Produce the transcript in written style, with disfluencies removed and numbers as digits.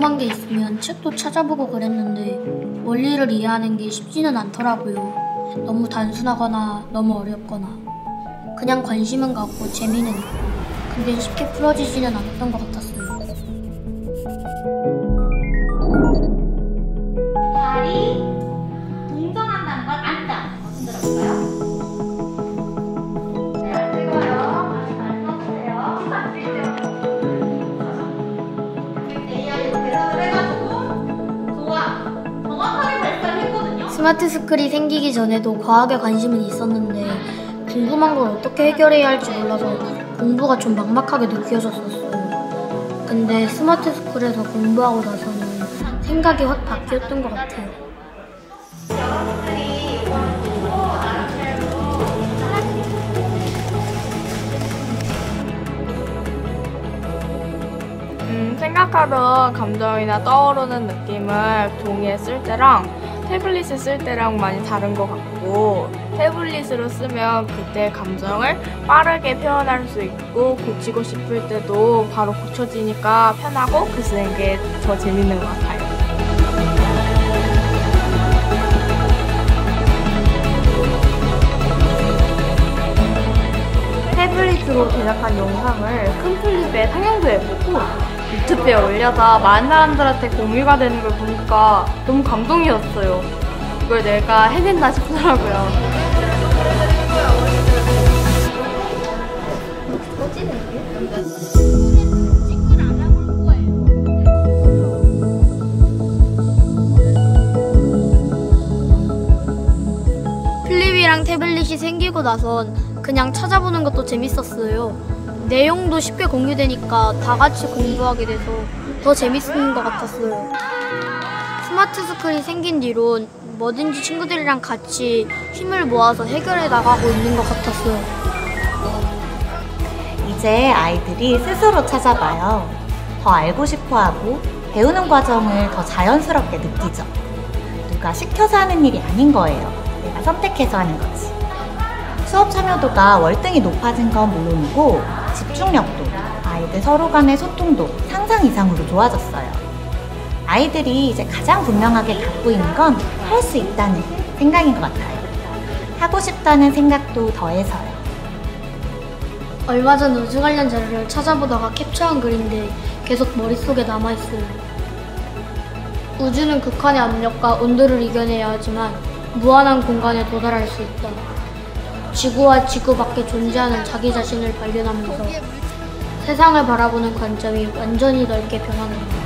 궁금한 게 있으면 책도 찾아보고 그랬는데 원리를 이해하는 게 쉽지는 않더라고요. 너무 단순하거나 너무 어렵거나 그냥 관심은 갖고 재미는 있고 근데 쉽게 풀어지지는 않았던 것 같았어요. 발이 동전한다는 걸 안다. 무슨 들었어요? 스마트 스쿨이 생기기 전에도 과학에 관심은 있었는데 궁금한 걸 어떻게 해결해야 할지 몰라서 공부가 좀 막막하게 느껴졌었어요. 근데 스마트 스쿨에서 공부하고 나서는 생각이 확 바뀌었던 것 같아요. 생각하던 감정이나 떠오르는 느낌을 종이에 쓸 때랑 태블릿을 쓸 때랑 많이 다른 것 같고, 태블릿으로 쓰면 그때 감정을 빠르게 표현할 수 있고 고치고 싶을 때도 바로 고쳐지니까 편하고 글 쓰는 게 더 재밌는 것 같아요. 태블릿으로 제작한 영상을 큰 플립에 상영도 해보고 유튜브에 올려서 많은 사람들한테 공유가 되는 걸 보니까 너무 감동이었어요. 이걸 내가 해냈나 싶더라고요. 플립이랑 태블릿이 생기고 나선 그냥 찾아보는 것도 재밌었어요. 내용도 쉽게 공유되니까 다 같이 공부하게 돼서 더 재밌는 것 같았어요. 스마트 스쿨이 생긴 뒤론 뭐든지 친구들이랑 같이 힘을 모아서 해결해 나가고 있는 것 같았어요. 이제 아이들이 스스로 찾아봐요. 더 알고 싶어하고 배우는 과정을 더 자연스럽게 느끼죠. 누가 시켜서 하는 일이 아닌 거예요. 내가 선택해서 하는 거지. 수업 참여도가 월등히 높아진 건 물론이고 집중력도, 아이들 서로 간의 소통도 상상 이상으로 좋아졌어요. 아이들이 이제 가장 분명하게 갖고 있는 건 할 수 있다는 생각인 것 같아요. 하고 싶다는 생각도 더해서요. 얼마 전 우주 관련 자료를 찾아보다가 캡처한 글인데 계속 머릿속에 남아있어요. 우주는 극한의 압력과 온도를 이겨내야 하지만 무한한 공간에 도달할 수 있다. 지구와 지구 밖에 존재하는 자기 자신을 발견하면서 세상을 바라보는 관점이 완전히 넓게 변한다.